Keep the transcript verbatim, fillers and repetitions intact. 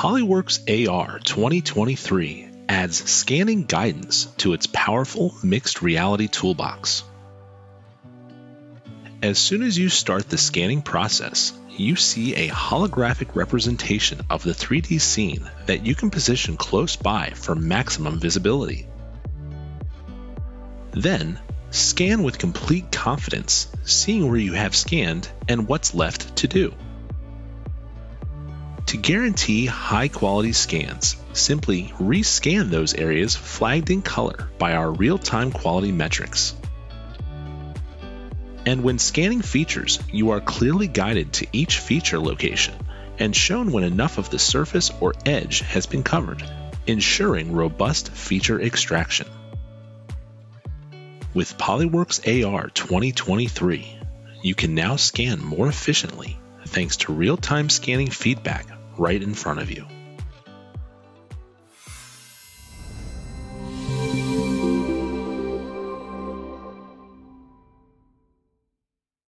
PolyWorks A R twenty twenty-three adds scanning guidance to its powerful mixed reality toolbox. As soon as you start the scanning process, you see a holographic representation of the three D scene that you can position close by for maximum visibility. Then, scan with complete confidence, seeing where you have scanned and what's left to do. To guarantee high-quality scans, simply rescan those areas flagged in color by our real-time quality metrics. And when scanning features, you are clearly guided to each feature location and shown when enough of the surface or edge has been covered, ensuring robust feature extraction. With PolyWorks A R twenty twenty-three, you can now scan more efficiently thanks to real-time scanning feedback right in front of you.